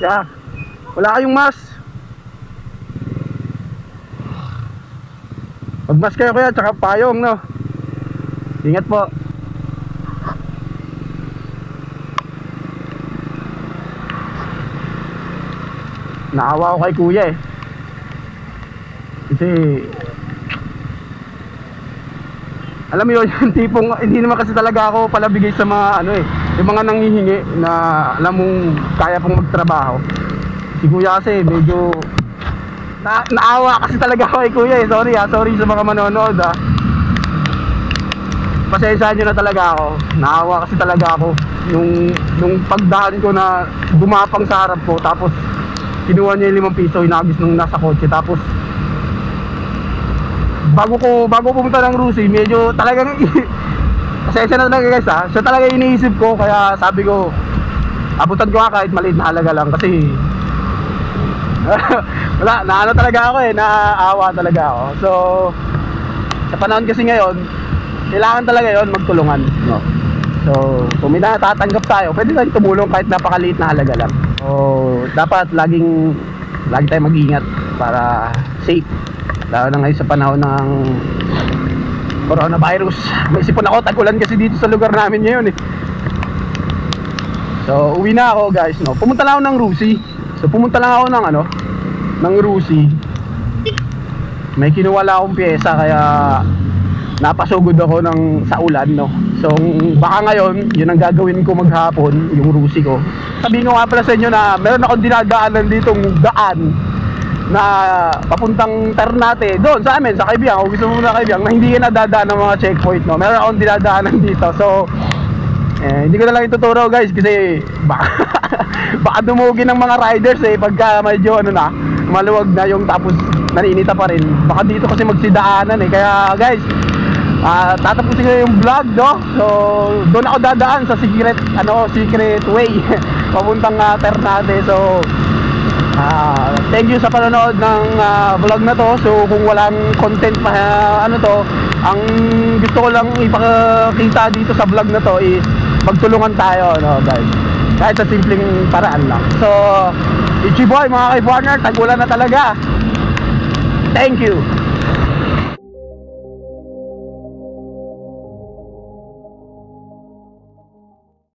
Yeah. Wala kayong mask. Mag-mask kayo kaya, tsaka payong, no? Ingat po. Naawa ko kay kuya eh. Kasi alam mo yun, yung tipong hindi naman kasi talaga ako palabigay sa mga ano eh, yung mga nanghihingi na alam mong kaya pong magtrabaho. Si kuya kasi medyo naawa kasi talaga ako kay kuya eh. Sorry ha, sorry sa mga manonood ha. pasensyaan nyo na talaga ako. Naawa kasi talaga ako nung pagdaan ko na gumapang sa harap ko, tapos kinuha niya yung 5 piso, inagis nung nasa kotse. Tapos bago pumunta ng Rusi, medyo talagang pasensya na talaga guys ha. Siya talaga iniisip ko, kaya sabi ko abutan ko nga kahit maliit na halaga lang kasi wala, naano talaga ako eh, naaawa talaga ako. So sa panahon kasi ngayon, kailangan talaga yon magtulungan, no? So kung may natatanggap tayo, pwede tayong tumulong kahit napakaliit na halaga lang. So dapat lagi tayong mag-iingat para safe, lalo na ngayon sa panahon ng coronavirus. May isipon ako, tag-ulan kasi dito sa lugar namin ngayon eh. So uwi na ako guys, no? Pumunta lang ako ng Rusi. So pumunta lang ako ng Rusi. May kinuha lang akong pyesa kaya napasugod ako sa ulan, no? So baka ngayon, yun ang gagawin ko maghapon, yung Rusi ko. Sabihin ko nga pala sa inyo na meron akong dinadaanan ditong daan na papuntang Ternate, doon sa amin, sa Kaibiang. Kung gusto mo na Kaibiang, na hindi ka nadadaan ng mga checkpoint, no? Meron akong dinadaanan dito. So hindi ko na lang ituturo guys kasi baka dumugin ng mga riders eh, pagka medyo maluwag na yung tapos naninita pa rin. Baka dito kasi magsidaanan eh, kaya guys, tatapusin ko yung vlog, no? So doon ako dadaan sa secret way papuntang Ternate. So thank you sa panonood ng vlog na to. So kung walang content pa to, ang gusto ko lang ipakita dito sa vlog na to is magtulungan tayo, no guys, kahit sa simpleng paraan lang. So Itshiboy mga kaibigan, tag-ulan na talaga. Thank you.